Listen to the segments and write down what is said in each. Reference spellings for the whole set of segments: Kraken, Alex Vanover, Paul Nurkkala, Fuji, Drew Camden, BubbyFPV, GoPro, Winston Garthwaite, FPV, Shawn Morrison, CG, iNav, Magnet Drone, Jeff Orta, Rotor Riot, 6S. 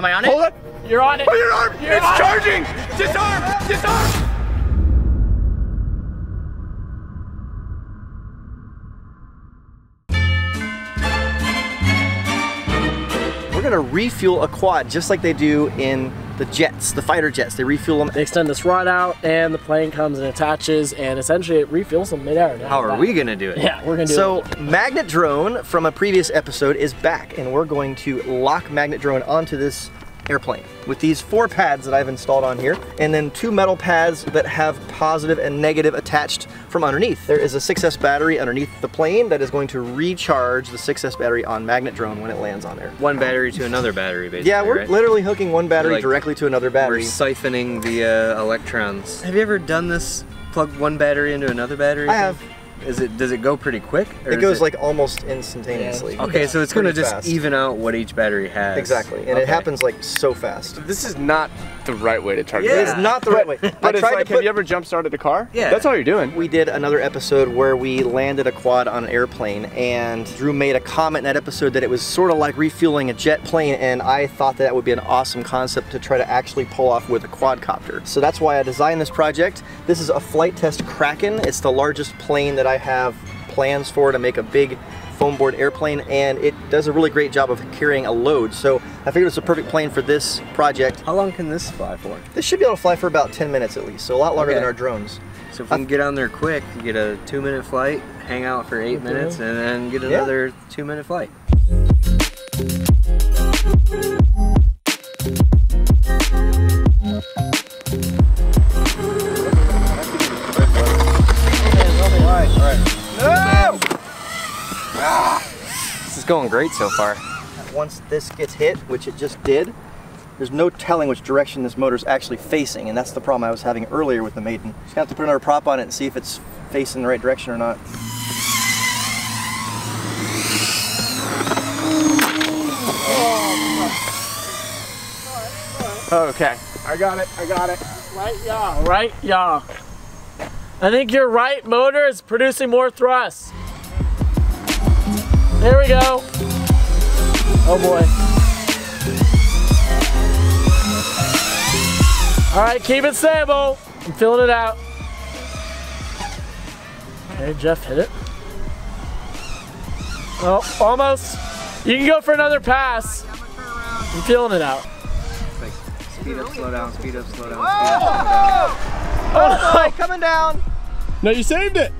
Am I on it? Hold it. You're on it. Put your arm. You're it's charging. It. Disarm. Disarm. We're gonna refuel a quad just like they do in the jets, the fighter jets. They refuel them. They extend this rod out and the plane comes and attaches and essentially it refuels them midair. How are we gonna do it? Yeah, we're gonna do it. So Magnet Drone from a previous episode is back and we're going to lock Magnet Drone onto this airplane with these 4 pads that I've installed on here and then 2 metal pads that have positive and negative attached from underneath. There is a 6S battery underneath the plane that is going to recharge the 6S battery on Magnet Drone when it lands on there. One battery to another battery basically, yeah, we're right? Literally hooking one battery like, directly to another battery. We're siphoning the electrons. Have you ever done this? Plug one battery into another battery? I have. Does it go pretty quick? Or it goes like almost instantaneously. Yeah. Okay, so it's going to just even out what each battery has. Exactly, and it happens like so fast. This is not the right way to charge. Yeah. It is not the right way. But it's like, have you ever jump started a car? Yeah. That's all you're doing. We did another episode where we landed a quad on an airplane, and Drew made a comment in that episode that it was sort of like refueling a jet plane, and I thought that would be an awesome concept to try to actually pull off with a quadcopter. So that's why I designed this project. This is a flight test Kraken. It's the largest plane that I have plans for to make a big foam board airplane, and it does a really great job of carrying a load. So I figured it's a perfect plane for this project. How long can this fly for? This should be able to fly for about 10 minutes at least, so a lot longer than our drones. So if we can get on there quick, you get a 2-minute flight, hang out for 8 minutes, and then get another 2-minute flight. Going great so far. Once this gets hit, which it just did, there's no telling which direction this motor is actually facing, and that's the problem I was having earlier with the Maiden. Just gonna have to put another prop on it and see if it's facing the right direction or not. Okay, I got it. I got it. Right, y'all. Right, y'all. I think your right motor is producing more thrust. There we go. Oh boy. All right, keep it stable. I'm feeling it out. Okay, Jeff hit it. Oh, almost. You can go for another pass. I'm feeling it out. Like speed up, slow down, speed up, slow down. Oh, oh, coming down. No, you saved it.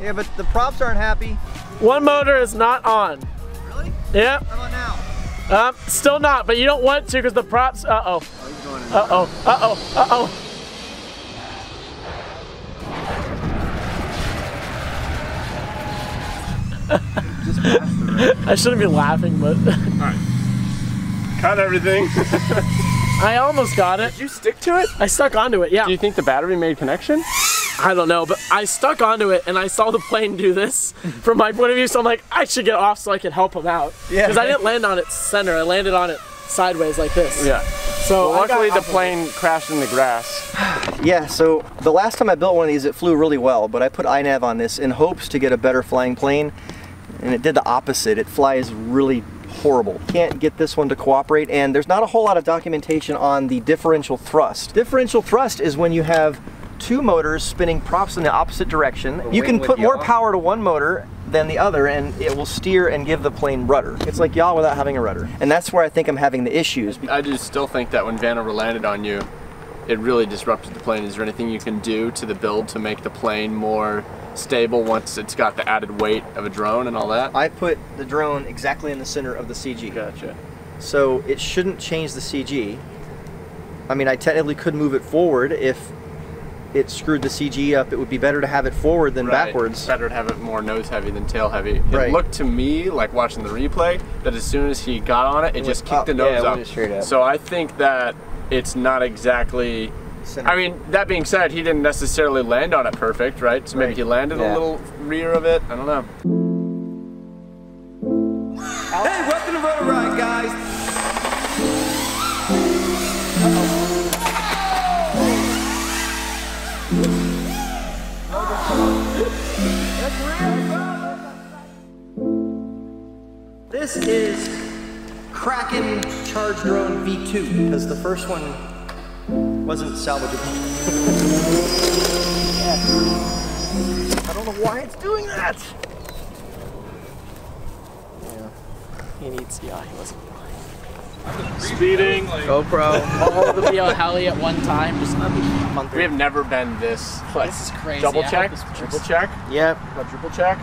Yeah, but the props aren't happy. One motor is not on. Really? Yep. How about now? Still not, but you don't want to because the props, uh-oh. Uh-oh, uh-oh, uh-oh. Just past the road. I shouldn't be laughing, but... Alright. Cut everything. I almost got it. Did you stick to it? I stuck onto it, yeah. Do you think the battery made connection? I don't know, but I stuck onto it and I saw the plane do this from my point of view, so I'm like, I should get off so I can help him out. Yeah. Because I didn't land on its center, I landed on it sideways like this. Yeah. So well, luckily the plane crashed in the grass. Yeah, so the last time I built one of these, it flew really well, but I put iNav on this in hopes to get a better flying plane, and it did the opposite. It flies really horrible. Can't get this one to cooperate, and there's not a whole lot of documentation on the differential thrust. Differential thrust is when you have 2 motors spinning props in the opposite direction. You can put more power to one motor than the other and it will steer and give the plane rudder. It's like yaw without having a rudder. And that's where I think I'm having the issues. I just still think that when Vanover landed on you, it really disrupted the plane. Is there anything you can do to the build to make the plane more stable once it's got the added weight of a drone and all that? I put the drone exactly in the center of the CG. Gotcha. So it shouldn't change the CG. I mean, I technically could move it forward if it screwed the CG up. It would be better to have it forward than backwards. Better to have it more nose heavy than tail heavy. It looked to me, like watching the replay, that as soon as he got on it, it just kicked the nose up. So I think that it's not exactly... I mean, that being said, he didn't necessarily land on it perfect, right? So maybe he landed a little rear of it. I don't know. Hey, welcome to Rotor Riot, guys. This is Kraken Charger. Recharge drone V2, because the first one wasn't salvageable. Yeah. I don't know why it's doing that! Yeah, he needs, yeah, he wasn't flying. Speeding, like... GoPro. All the video heli at one time, just we have never been this close. This is crazy. Double check, triple check. Yep. Quadruple check.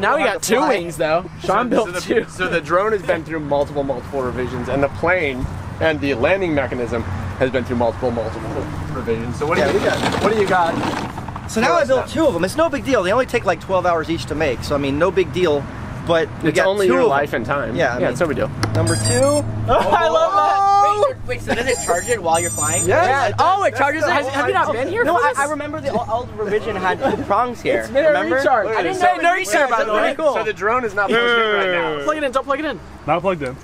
Now we got two wings though. Sean built two. So the drone has been through multiple revisions, and the plane and the landing mechanism has been through multiple revisions. So what do you got? What do you got? So now I built two of them. It's no big deal. They only take like 12 hours each to make. So I mean, no big deal. But we it's got only two your life and time. Yeah, I mean, it's no big deal. Number two. Oh, I love that. Wait, so does it charge it while you're flying? Yeah. Oh, it charges it. Have you not been here? No, I remember the old revision had prongs here. It's been a recharge. I didn't know it recharged, by the way. Cool. So the drone is not plugged in right now. Plug it in. Don't plug it in. Not plugged in.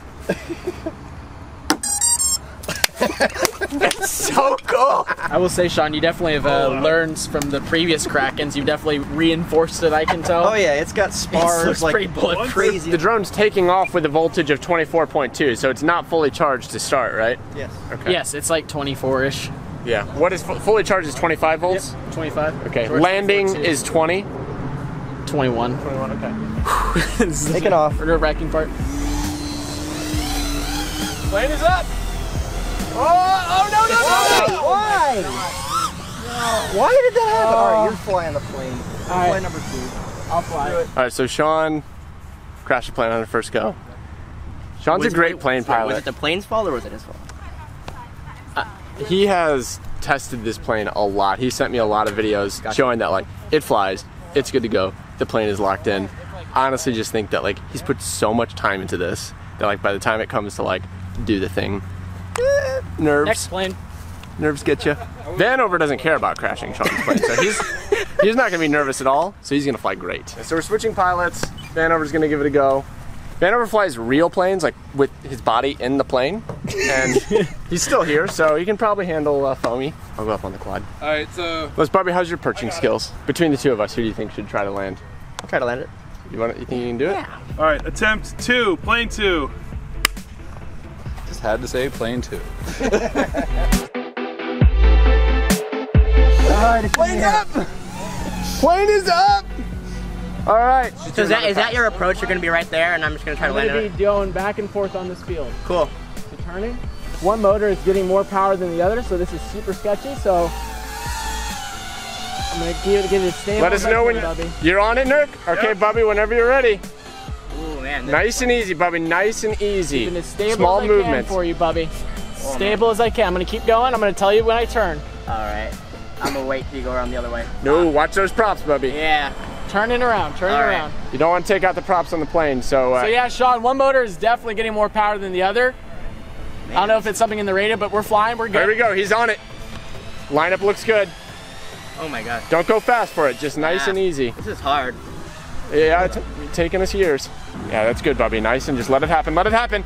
That's so cool. I will say, Sean, you definitely have learned from the previous Krakens. You've definitely reinforced it, I can tell. Oh yeah, it's got spars. It looks like pretty bullet crazy. The drone's taking off with a voltage of 24.2, so it's not fully charged to start, right? Yes. Okay. Yes, it's like 24-ish. Yeah. What is fully charged is 25 volts? Yep, 25. Okay. George landing is 20? 21. 21, okay. Take it off. Nerve-wracking part. Plane is up! Oh, no. Why? No. Why did that happen? Alright, you're flying the plane. Fly number two. I'll fly. Alright, so Sean crashed the plane on the first go. Sean's a great plane pilot. Was it the plane's fault or was it his fault? He has tested this plane a lot. He sent me a lot of videos showing that, like, it flies, it's good to go, the plane is locked in. I honestly just think that, like, he's put so much time into this that, like, by the time it comes to, like, do the thing, nerves. Next plane. Nerves get you. Vanover doesn't care about crashing Sean's plane, so he's not going to be nervous at all, so he's going to fly great. So we're switching pilots. Vanover's going to give it a go. Vanover flies real planes, like with his body in the plane, and he's still here, so he can probably handle foamy. I'll go up on the quad. All right, so... Let's, Bobby, how's your perching skills? Between the two of us, who do you think should try to land? I'll try to land it. You think you can do it? Yeah. All right, attempt two, plane two. Had to say plane two. Alright, plane's up! Plane is up! Alright. So is that your approach? You're gonna be right there and I'm just gonna try to land it? I'm gonna be going back and forth on this field. Cool. So turning. One motor is getting more power than the other, so this is super sketchy, so I'm gonna give it a stand. Let us know when you're on it, Nurk. Okay, yep. Bobby, whenever you're ready. Man, nice and easy, Bubby. Nice and easy. As stable small as I movements can for you, Bubby. Oh, stable man. As I can. I'm gonna keep going. I'm gonna tell you when I turn. All right. I'm gonna wait till you go around the other way. No, watch those props, Bubby. Yeah. Turning around. Turning around. You don't want to take out the props on the plane, so. So yeah, Sean. One motor is definitely getting more power than the other. Man. I don't know if it's something in the radar, but we're flying. We're good. There we go. He's on it. Lineup looks good. Oh my God. Don't go fast for it. Just nice and easy. This is hard. Yeah, it's taken us years. Yeah, that's good, Bubby. Nice, and just let it happen. Let it happen.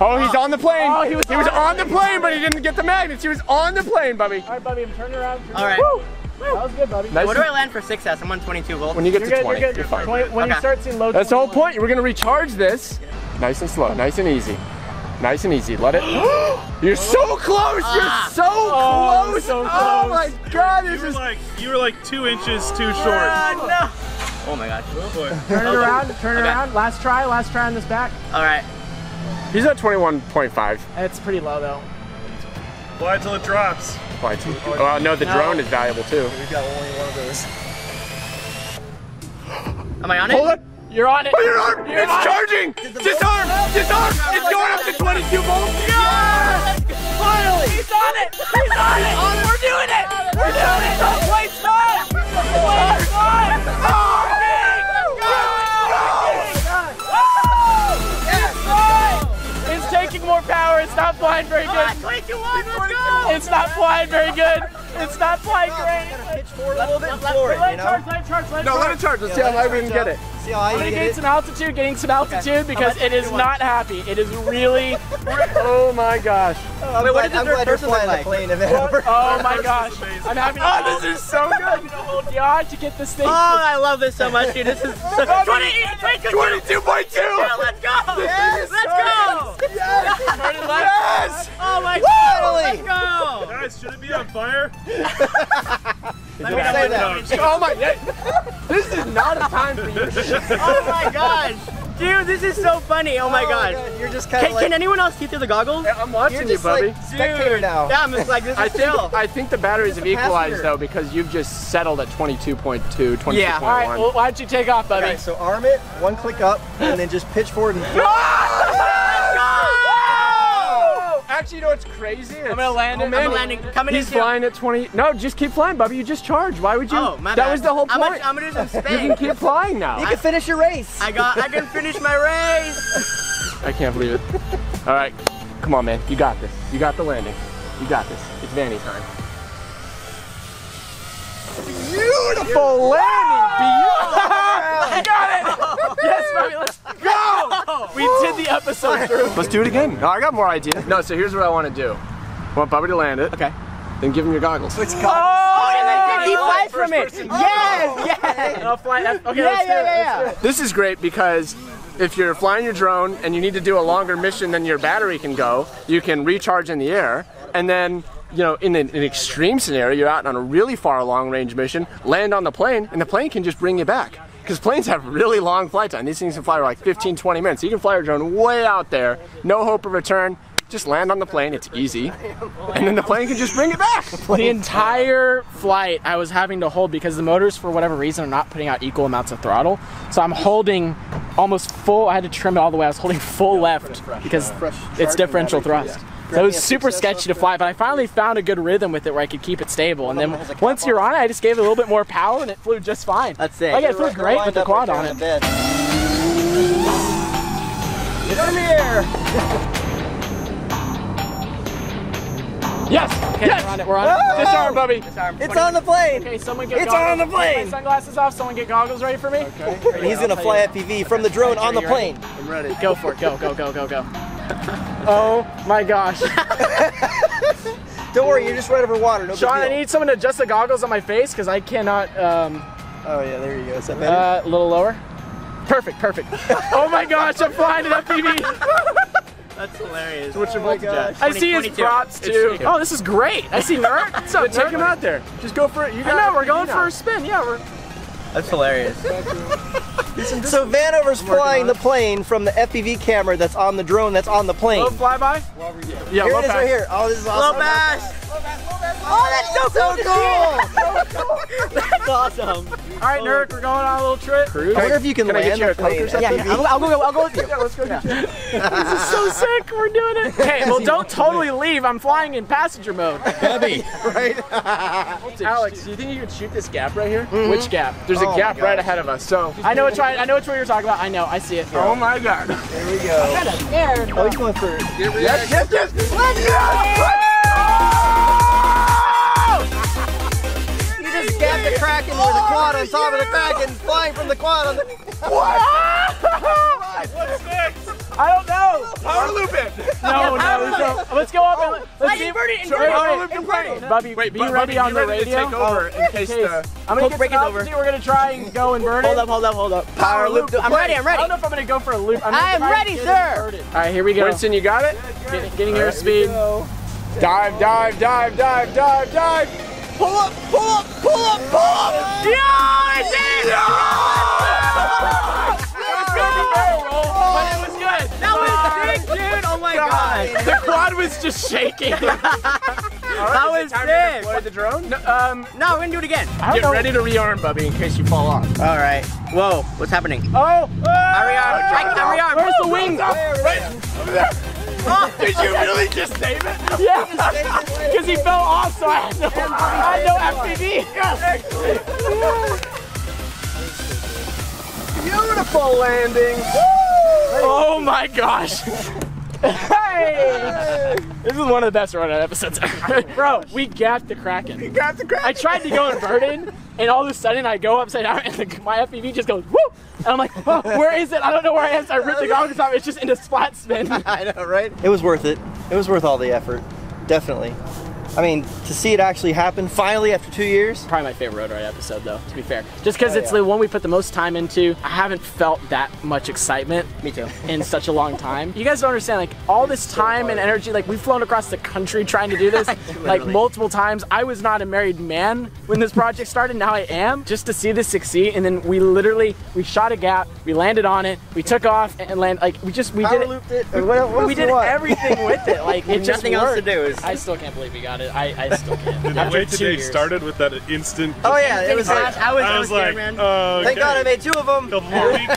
Oh, he's on the plane. Oh, he was on the plane, but he didn't get the magnets. He was on the plane, Bubby. All right, Bubby, I'm turning around. All right. Woo. That was good, Bubby. Nice. What do I land for 6S? I'm on 22 volts. When you get to 20, you're fine. When you start seeing low. That's the whole point. We're going to recharge this. Nice and slow. Nice and easy. Nice and easy. Let it. You're so close. You're so close. So close. Oh my God. You were like 2 inches too short. No. Oh my God. Oh boy. Turn it around, turn it around. Last try on this back. All right. He's at 21.5. It's pretty low though. Fly till it drops. Fly till it drops. Oh no, the drone is valuable too. We've got only one of those. Am I on it? Hold it. You're on it. Oh, you're on it. It's on charging. It. Disarm. Disarm. It's going up to 22 volts. Yes! Finally. He's on it. He's on it. We're doing it. We're doing it. Don't play stop. Oh! More power. It's not flying very good. It's not flying very good. It's not flying great. Let it charge. Let it charge. Let's see how loud we can get it. see how I'm gonna gain some altitude, because it is not happy. It is really, oh my gosh. Oh, wait, what did the third person look like? Oh my gosh. I'm having oh, this is so good. I'm gonna hold the eye to get this thing. Oh, I love this so much, dude. This is so 22.2. Yeah, let's go. Yes, let's go. Yes. Yes. Oh my God. Let's go. Guys, should it be on fire? Oh my God. This is not a time for you. Oh my gosh. Dude, this is so funny. Oh my gosh. God. You're just kind of like, can anyone else see through the goggles? I'm watching you, Bubby. Like, dude. Now. Yeah, I'm just like, this is still. I think the batteries have equalized, though, because you've just settled at 22.2, 22.1. Yeah. All right, well, why don't you take off, Bubby? Okay, so arm it, one click up, and then just pitch forward and actually, you know what's crazy? It's, I'm gonna land. I'm landing. Coming in. He's flying at 20. No, just keep flying, Bubby. You just charged. Why would you? Oh, my bad. That was the whole point. I'm gonna do some spin. You can keep flying now. You can finish your race. I can finish my race. I can't believe it. All right, come on, man. You got this. You got the landing. You got this. It's Vanny time. Beautiful landing. Beautiful. I got it! Yes, Bubby, let's go! We did the episode through. Let's do it again. No, I got more ideas. No, so here's what I want to do. I want Bubby to land it. Okay. Then give him your goggles. Switch goggles. Oh, and then he flies from it. Yes, yes. And I'll fly. Okay, let's do it. This is great because if you're flying your drone and you need to do a longer mission than your battery can go, you can recharge in the air and then, you know, in an extreme scenario, you're out on a really far long-range mission, land on the plane, and the plane can just bring you back. Because planes have really long flight time. These things can fly like 15, 20 minutes. You can fly your drone way out there, no hope of return, just land on the plane, it's easy. And then the plane can just bring it back. The entire flight I was having to hold because the motors, for whatever reason, are not putting out equal amounts of throttle. So I'm holding almost full, I had to trim it all the way, I was holding full left because it's differential thrust. So it was super sketchy to fly, but I finally found a good rhythm with it where I could keep it stable. And then once you're on it, I just gave it a little bit more power and it flew just fine. That's it. Like, it flew great with the quad on it. Get out of the air! Yes! Okay, yes! We're on it, we're on it. Disarm, Bubby. Disarm. It's on the plane! Okay, someone get goggles. It's on the plane! Take my sunglasses off, someone get goggles ready for me. Okay. He's gonna fly FPV from the drone on the plane. I'm ready. Go for it, go, go, go, go, go. Oh my gosh. Don't worry, you're just right over water. No Sean, I need someone to adjust the goggles on my face because I cannot. Oh, yeah, there you go. Is that better? A little lower. Perfect, perfect. Oh my gosh, I'm flying to that FPV. That's hilarious. So what's your voltage at? I see his props too. Oh, this is great. I see Nurk. What's up, Nurk? Take him out there. Just go for it. You got it. We're going for a spin. Yeah, we're. That's hilarious. So Vanover's flying the plane from the FPV camera that's on the drone that's on the plane. Low flyby? Yeah, here it is right here. Oh, this is awesome. Low bash. Oh, that's so cool. That's awesome. All right, Nurk, we're going on a little trip. Cruise? I wonder if you can land. Can I get you a Coke or something? Yeah, I'll go with you. Yeah, let's go. Yeah. This is so sick. We're doing it. Okay, well, don't totally leave. I'm flying in passenger mode. Heavy, right? Alex, do you think you could shoot this gap right here? Mm-hmm. Which gap? There's a gap right ahead of us. So I know which way you're talking about. I know. I see it. Oh my God. There we go. I got an air. Oh, you going first? Yes, yes, yes. Let's go! You just gapped the Kraken with the quad on top of the Kraken, flying from the quad on the. What? What's next? I don't know. Power loop it. No. Let's go up and let's see. Bubby, be ready on the radio. Take over in case the. I'm gonna break it over. We're gonna try and go and burn it. Hold up, hold up, hold up. Power loop. I'm ready. I'm ready. I don't know if I'm gonna go for a loop. I am ready, sir. All right, here we go. Winston, you got it. Getting airspeed. Dive, dive, dive, dive, dive, dive. Pull up, pull up, pull up, pull up. Yo, I did it. The quad was just shaking. Right, that was sick. Deploy the drone? No, we're gonna do it again. Get ready to rearm, Bubby, in case you fall off. All right. Whoa, what's happening? Oh! I rearmed. Where's the wings? Right over there. Oh, did you really just save it? Yeah. Because he fell off, so I had no FPV. Yes. Beautiful landing. Woo! Oh my gosh. Hey! This is one of the best Rotor Riot episodes ever. Bro, we got the Kraken. You got the Kraken. I tried to go inverted, and all of a sudden I go upside down, and my FPV just goes, whoop! And I'm like, oh, where is it? I don't know where I am. So I ripped the ground off. It's just in a flat spin. I know, right? It was worth it. It was worth all the effort, definitely. I mean, to see it actually happen finally after 2 years. Probably my favorite Rotor Riot episode though, to be fair. Just because it's the one we put the most time into. I haven't felt that much excitement in such a long time. You guys don't understand, like all this time and energy, like we've flown across the country trying to do this, like multiple times. I was not a married man when this project started, now I am. Just to see this succeed, and then we literally, we shot a gap, we landed on it, we took off and landed, like we just, we did it. We did everything with it, like it just nothing else to do. Is I still can't believe we got it. I still can't. The way today started with that instant. Oh yeah, it was like, I was like, man. Thank God I made two of them.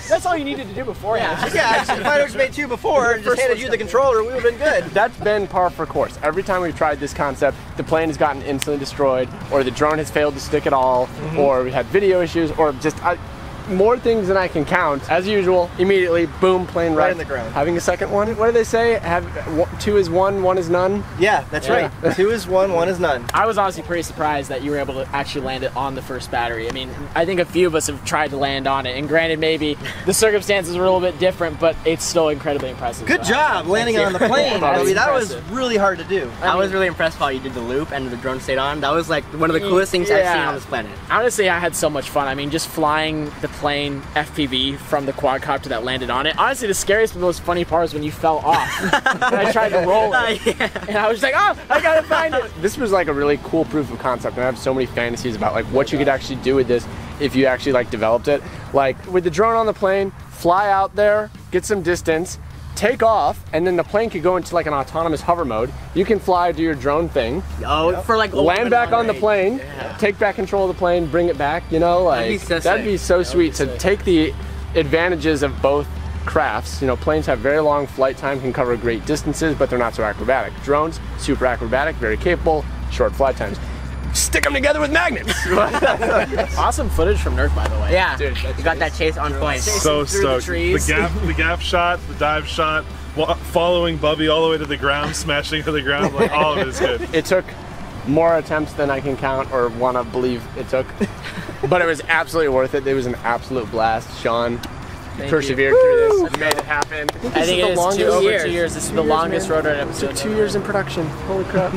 That's all you needed to do beforehand. Yeah, if I had made two before and just handed you the controller, we would have been good. That's been par for course. Every time we've tried this concept, the plane has gotten instantly destroyed, or the drone has failed to stick at all, or we had video issues, or just more things than I can count. As usual, immediately, boom, plane right in the ground. Having a second one, what do they say? Two is one, one is none? Yeah, that's right. Two is one, one is none. I was honestly pretty surprised that you were able to actually land it on the first battery. I mean, I think a few of us have tried to land on it, and granted, maybe the circumstances were a little bit different, but it's still incredibly impressive. Good job landing on the plane. I mean, that was really hard to do. I was really impressed while you did the loop and the drone stayed on. That was like one of the coolest things I've seen on this planet. Honestly, I had so much fun. I mean, just flying the plane FPV from the quadcopter that landed on it. Honestly, the scariest and most funny part is when you fell off. And I tried to roll it. And I was like, oh, I gotta find it. This was like a really cool proof of concept, and I have so many fantasies about like what you could actually do with this if you actually like developed it. Like with the drone on the plane, fly out there, get some distance, take off, and then the plane could go into like an autonomous hover mode. You can fly, do your drone thing. Oh, for like land back on the plane, take back control of the plane, bring it back. You know, like that'd be so sweet. So take the advantages of both crafts. You know, planes have very long flight time, can cover great distances, but they're not so acrobatic. Drones, super acrobatic, very capable, short flight times. Stick them together with magnets. Awesome footage from Nurk, by the way. Yeah, dude, you got that chase on point. So stoked. The gap shot, the dive shot, following Bubby all the way to the ground, smashing to the ground, like all of it is good. It took more attempts than I can count or want to believe it took, but it was absolutely worth it. It was an absolute blast. Sean persevered through this and made it happen. I think it is over 2 years. This is the longest Rotor Riot episode. 2 years in production. Holy crap.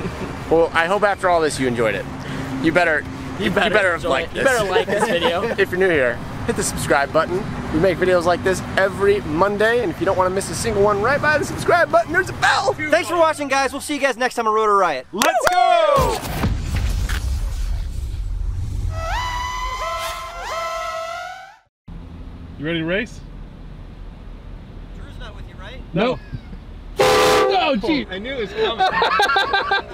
Well, I hope after all this you enjoyed it. You better like this. You better like this video. If you're new here, hit the subscribe button. We make videos like this every Monday, and if you don't want to miss a single one, right by the subscribe button, there's a bell. Thanks for watching, guys. We'll see you guys next time on Rotor Riot. Let's go! You ready to race? Drew's not with you, right? No. Oh, geez. I knew it was coming.